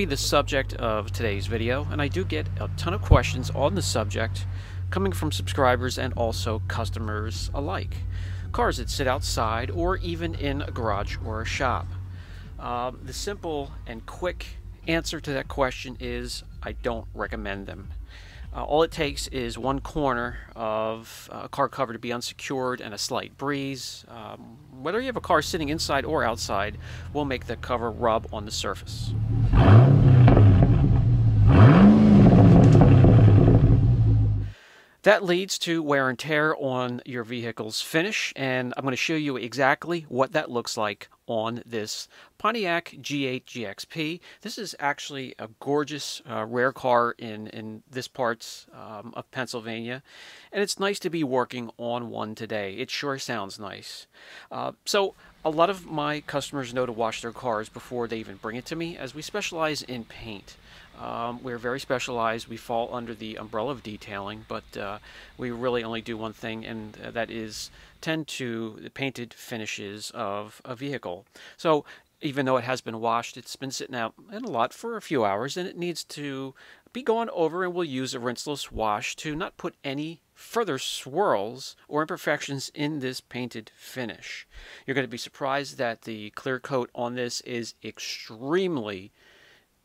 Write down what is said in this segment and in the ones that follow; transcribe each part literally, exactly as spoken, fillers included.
be the subject of today's video, and I do get a ton of questions on the subject coming from subscribers and also customers alike. Cars that sit outside or even in a garage or a shop. Um, the simple and quick answer to that question is I don't recommend them. Uh, all it takes is one corner of a car cover to be unsecured and a slight breeze. Um, whether you have a car sitting inside or outside will make the cover rub on the surface. That leads to wear and tear on your vehicle's finish, and I'm going to show you exactly what that looks like on this Pontiac G eight G X P. This is actually a gorgeous, uh, rare car in, in this part um, of Pennsylvania, and it's nice to be working on one today. It sure sounds nice. Uh, so a lot of my customers know to wash their cars before they even bring it to me, as we specialize in paint. Um, we're very specialized. We fall under the umbrella of detailing, but uh, we really only do one thing, and that is tend to the painted finishes of a vehicle. So even though it has been washed, it's been sitting out in a lot for a few hours, and it needs to be gone over, and we'll use a rinseless wash to not put any further swirls or imperfections in this painted finish. You're going to be surprised that the clear coat on this is extremely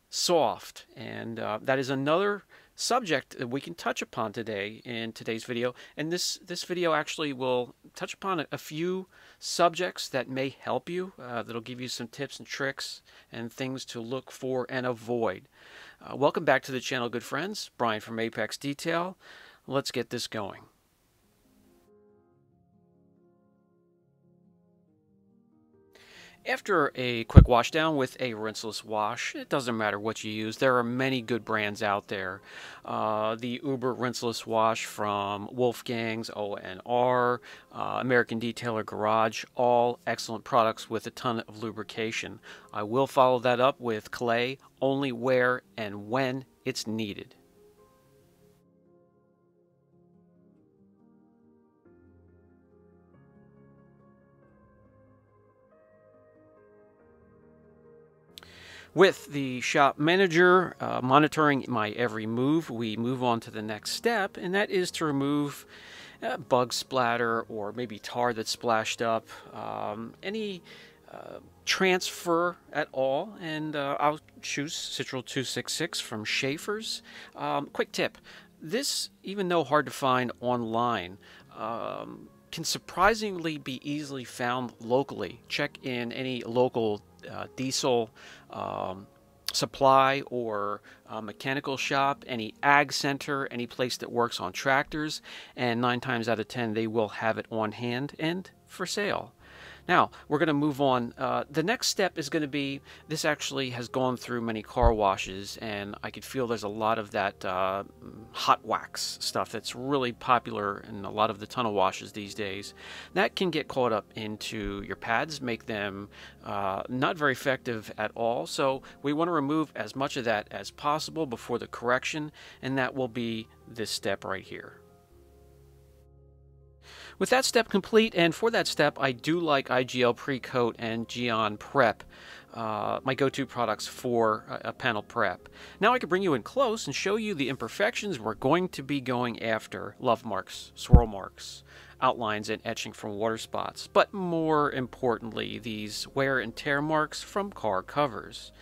soft, and uh, that is another subject that we can touch upon today in today's video. And this this video actually will touch upon a, a few subjects that may help you, uh, that'll give you some tips and tricks and things to look for and avoid. Uh, welcome back to the channel, good friends. Brian from Apex Detail. Let's get this going. After a quick wash down with a rinseless wash, it doesn't matter what you use. There are many good brands out there. Uh, the Uber Rinseless Wash from Wolfgang's O N R, uh, American Detailer Garage, all excellent products with a ton of lubrication. I will follow that up with Clay, only where and when it's needed. With the shop manager uh, monitoring my every move, we move on to the next step, and that is to remove uh, bug splatter or maybe tar that's splashed up, um, any uh, transfer at all, and uh, I'll choose Citral two sixty-six from Schaefer's. Um, quick tip, this, even though hard to find online, um, can surprisingly be easily found locally. Check in any local Uh, diesel um, supply or uh, mechanical shop, any ag center, any place that works on tractors, and nine times out of ten they will have it on hand and for sale. Now we're going to move on. Uh, the next step is going to be, this actually has gone through many car washes, and I could feel there's a lot of that uh, hot wax stuff that's really popular in a lot of the tunnel washes these days. That can get caught up into your pads, make them uh, not very effective at all. So we want to remove as much of that as possible before the correction, and that will be this step right here. With that step complete, and for that step, I do like I G L Precoat and Gion Prep, uh, my go-to products for a, a panel prep. Now I can bring you in close and show you the imperfections we're going to be going after. Love marks, swirl marks, outlines, and etching from water spots. But more importantly, these wear and tear marks from car covers.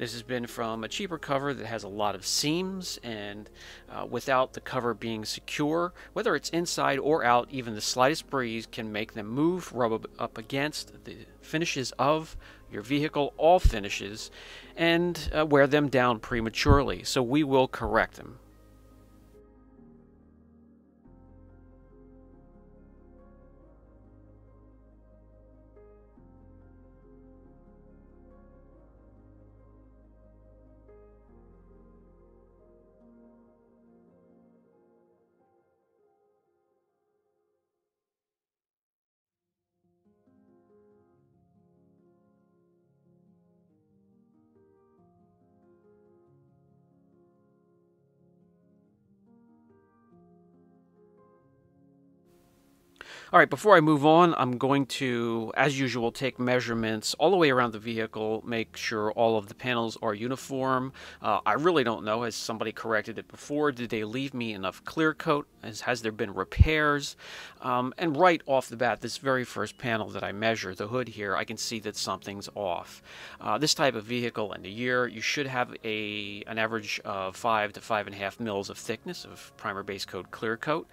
This has been from a cheaper cover that has a lot of seams, and uh, without the cover being secure, whether it's inside or out, even the slightest breeze can make them move, rub up against the finishes of your vehicle, all finishes, and uh, wear them down prematurely. So we will correct them. All right, before I move on, I'm going to, as usual, take measurements all the way around the vehicle, make sure all of the panels are uniform. Uh, I really don't know, has somebody corrected it before? Did they leave me enough clear coat? Has, has there been repairs? Um, and right off the bat, this very first panel that I measure, the hood here, I can see that something's off. Uh, this type of vehicle and the year, you should have a an average of five to five and a half mils of thickness of primer base coat clear coat.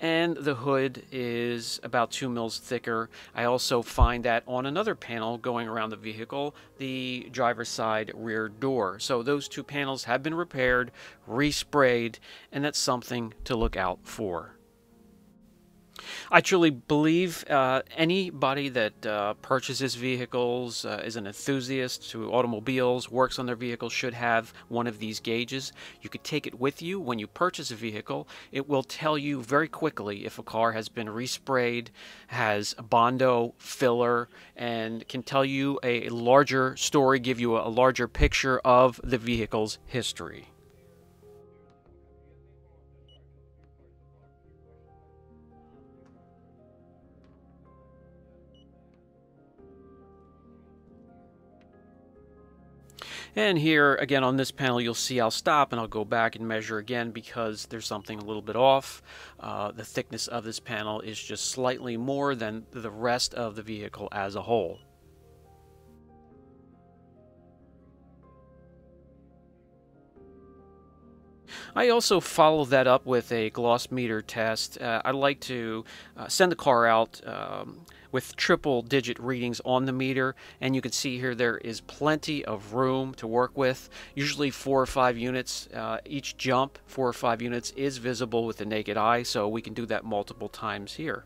And the hood is about two mils thicker. I also find that on another panel going around the vehicle, the driver's side rear door. So those two panels have been repaired, resprayed, and that's something to look out for. I truly believe uh, anybody that uh, purchases vehicles, uh, is an enthusiast to automobiles, works on their vehicle, should have one of these gauges. You could take it with you when you purchase a vehicle. It will tell you very quickly if a car has been resprayed, has Bondo, filler, and can tell you a larger story, give you a larger picture of the vehicle's history. And here, again, on this panel, you'll see I'll stop and I'll go back and measure again because there's something a little bit off. Uh, the thickness of this panel is just slightly more than the rest of the vehicle as a whole. I also follow that up with a gloss meter test. Uh, I like to uh, send the car out um, with triple digit readings on the meter, and you can see here there is plenty of room to work with. Usually four or five units, uh, each jump, four or five units is visible with the naked eye, so we can do that multiple times here.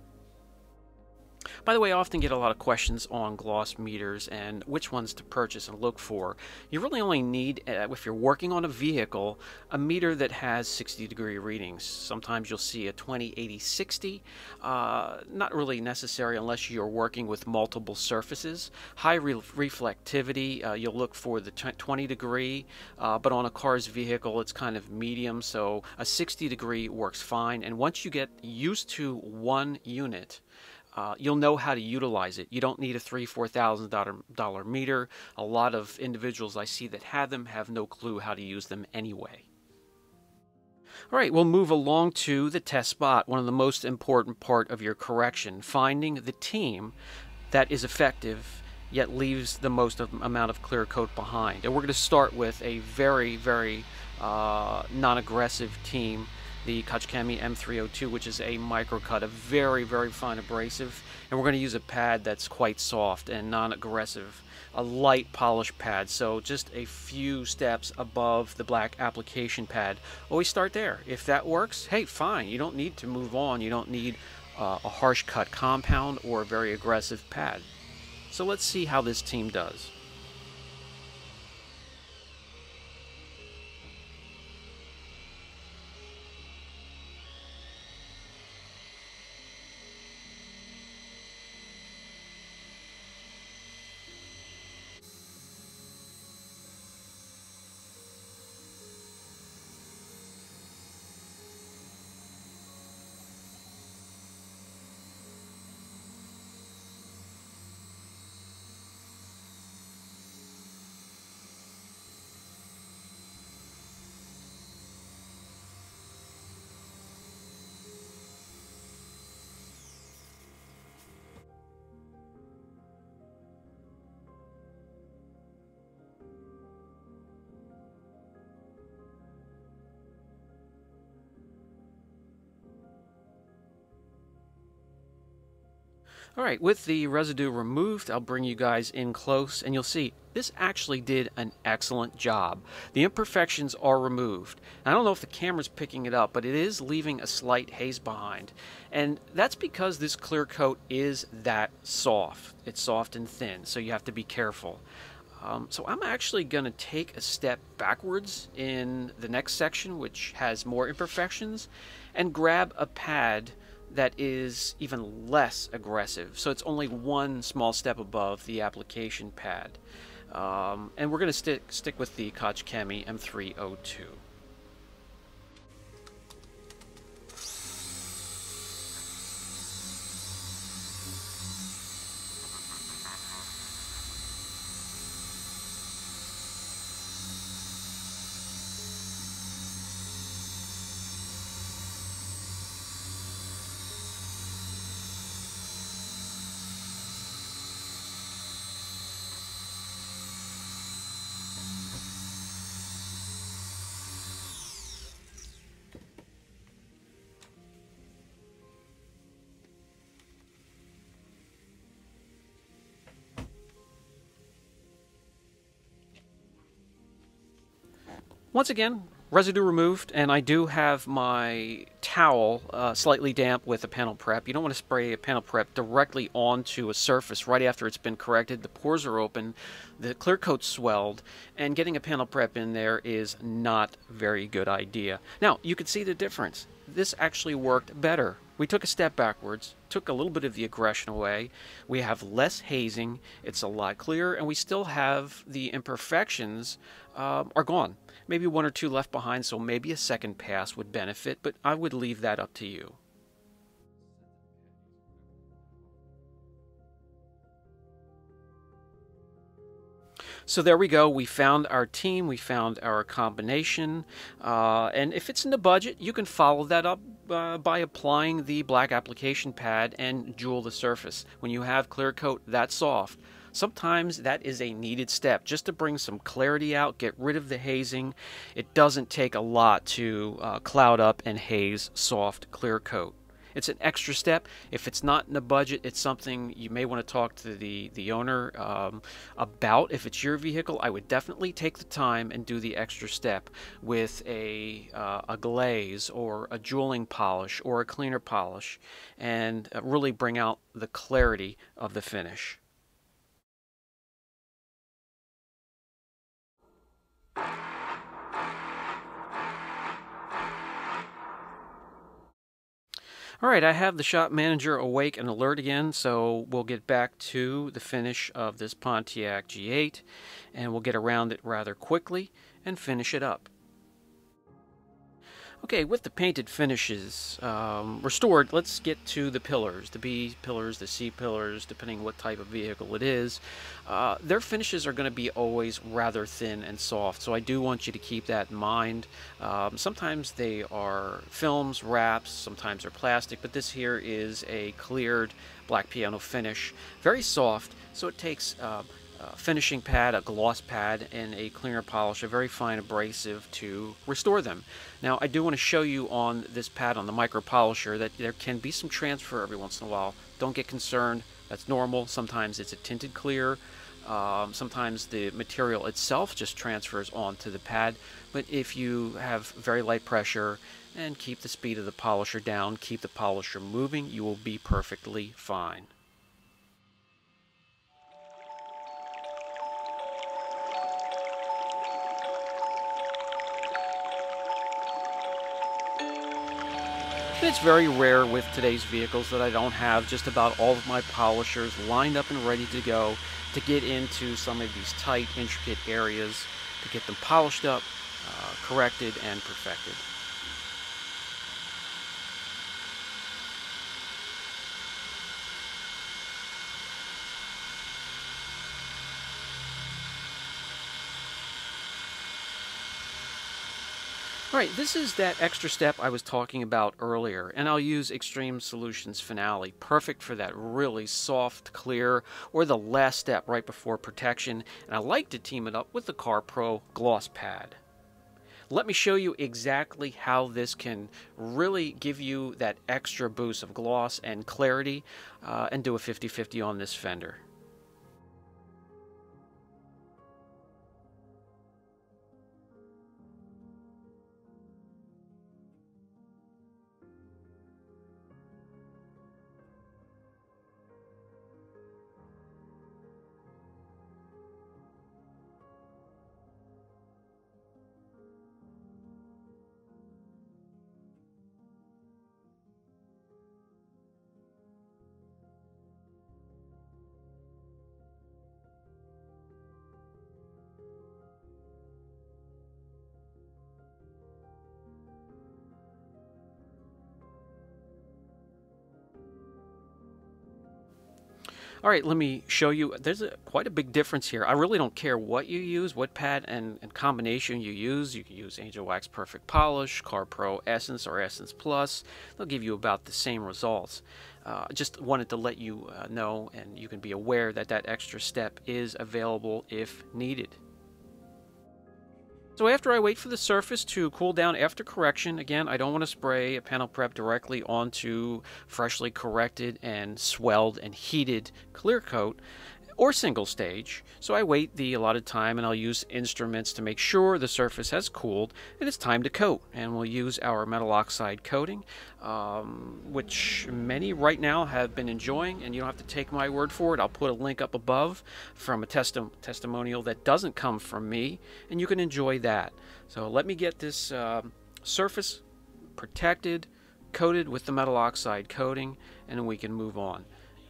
By the way, I often get a lot of questions on gloss meters and which ones to purchase and look for. You really only need, uh, if you're working on a vehicle, a meter that has sixty degree readings. Sometimes you'll see a twenty, eighty, sixty. Uh, not really necessary unless you're working with multiple surfaces. High re reflectivity, uh, you'll look for the twenty degree, uh, but on a car's vehicle it's kind of medium, so a sixty degree works fine. And once you get used to one unit, Uh, you'll know how to utilize it. You don't need a three, four thousand dollar meter. A lot of individuals I see that have them have no clue how to use them anyway. All right, we'll move along to the test spot, one of the most important part of your correction, finding the team that is effective yet leaves the most of, amount of clear coat behind. And we're going to start with a very, very uh, non-aggressive team, the Kachkami M three oh two, which is a microcut, a very, very fine abrasive. And we're going to use a pad that's quite soft and non-aggressive, a light polish pad, so just a few steps above the black application pad. Always start there. If that works, hey, fine. You don't need to move on. You don't need uh, a harsh cut compound or a very aggressive pad. So let's see how this team does. All right, with the residue removed, I'll bring you guys in close, and you'll see this actually did an excellent job. The imperfections are removed. I don't know if the camera's picking it up, but it is leaving a slight haze behind. And that's because this clear coat is that soft. It's soft and thin, so you have to be careful. Um, so I'm actually going to take a step backwards in the next section, which has more imperfections, and grab a pad that is even less aggressive, so it's only one small step above the application pad. Um, and we're going to stick stick with the Kachkami M three oh two. Once again, residue removed, and I do have my towel uh, slightly damp with a panel prep. You don't want to spray a panel prep directly onto a surface right after it's been corrected. The pores are open, the clear coat swelled, and getting a panel prep in there is not a very good idea. Now, you can see the difference. This actually worked better. We took a step backwards, took a little bit of the aggression away. We have less hazing. It's a lot clearer, and we still have the imperfections uh, are gone. Maybe one or two left behind, so maybe a second pass would benefit, but I would leave that up to you. So there we go. We found our team. We found our combination. Uh, and if it's in the budget, you can follow that up uh, by applying the black application pad and jewel the surface. When you have clear coat that soft, sometimes that is a needed step just to bring some clarity out, get rid of the hazing. It doesn't take a lot to uh, cloud up and haze soft clear coat. It's an extra step. If it's not in the budget, it's something you may want to talk to the, the owner um, about. If it's your vehicle, I would definitely take the time and do the extra step with a, uh, a glaze or a jeweling polish or a cleaner polish and really bring out the clarity of the finish. All right, I have the shop manager awake and alert again, so we'll get back to the finish of this Pontiac G eight, and we'll get around it rather quickly and finish it up. Okay, with the painted finishes um, restored, let's get to the pillars, the B pillars, the C pillars, depending what type of vehicle it is. Uh, their finishes are going to be always rather thin and soft, so I do want you to keep that in mind. Um, sometimes they are films, wraps, sometimes they're plastic, but this here is a cleared black piano finish. Very soft, so it takes uh, a finishing pad, a gloss pad, and a cleaner polish, a very fine abrasive to restore them. Now, I do want to show you on this pad, on the micro polisher, that there can be some transfer every once in a while. Don't get concerned. That's normal. Sometimes it's a tinted clear. Um, sometimes the material itself just transfers onto the pad. But if you have very light pressure and keep the speed of the polisher down, keep the polisher moving, you will be perfectly fine. It's very rare with today's vehicles that I don't have just about all of my polishers lined up and ready to go to get into some of these tight, intricate areas to get them polished up, uh, corrected, and perfected. All right, this is that extra step I was talking about earlier, and I'll use Extreme Solutions Finale, perfect for that really soft clear, or the last step right before protection, and I like to team it up with the CarPro Gloss Pad. Let me show you exactly how this can really give you that extra boost of gloss and clarity, uh, and do a fifty fifty on this fender. All right, let me show you. There's a, quite a big difference here. I really don't care what you use, what pad and, and combination you use. You can use Angel Wax Perfect Polish, Car Pro Essence, or Essence Plus. They'll give you about the same results. Uh, just wanted to let you uh, know, and you can be aware that that extra step is available if needed. So after I wait for the surface to cool down after correction, again, I don't want to spray a panel prep directly onto freshly corrected and swelled and heated clear coat. or single stage. So I wait the allotted time and I'll use instruments to make sure the surface has cooled and it's time to coat. And we'll use our metal oxide coating, um, which many right now have been enjoying, and you don't have to take my word for it. I'll put a link up above from a testi- testimonial that doesn't come from me, and you can enjoy that. So let me get this uh, surface protected, coated with the metal oxide coating, and we can move on.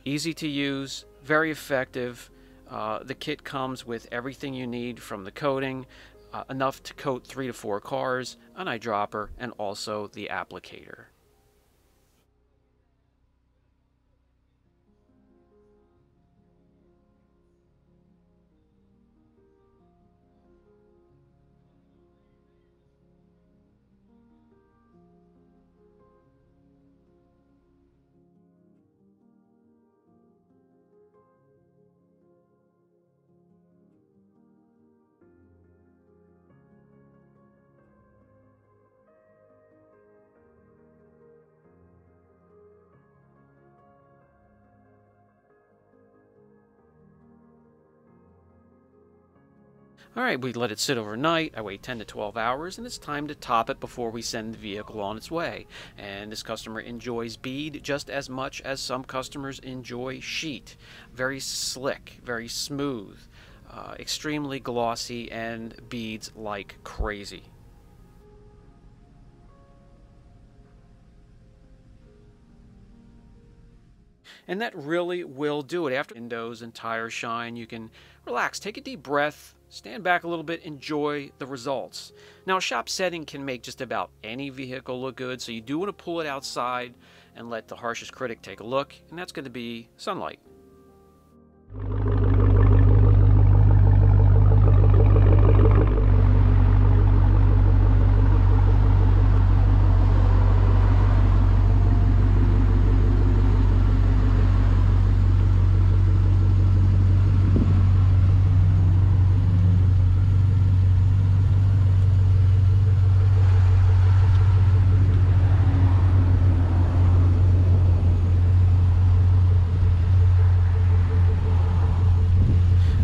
Easy to use, very effective. Uh, the kit comes with everything you need from the coating, uh, enough to coat three to four cars, an eyedropper, and also the applicator. All right, we let it sit overnight. I wait ten to twelve hours, and it's time to top it before we send the vehicle on its way. And this customer enjoys bead just as much as some customers enjoy sheet. Very slick, very smooth, uh, extremely glossy, and beads like crazy. And that really will do it. After windows and tire shine, you can relax, take a deep breath, stand back a little bit, enjoy the results. Now, a shop setting can make just about any vehicle look good, so you do want to pull it outside and let the harshest critic take a look, and that's going to be sunlight.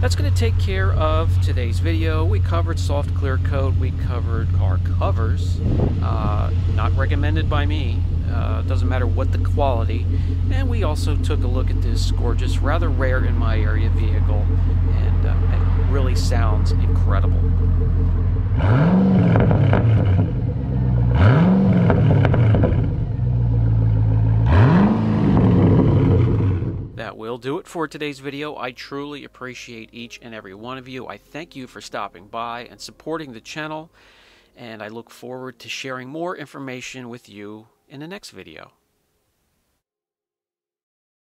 That's going to take care of today's video. We covered soft clear coat, we covered car covers, uh, not recommended by me, uh, doesn't matter what the quality, and we also took a look at this gorgeous, rather rare in my area vehicle, and uh, it really sounds incredible. Will do it for today's video. I truly appreciate each and every one of you. I thank you for stopping by and supporting the channel, and I look forward to sharing more information with you in the next video.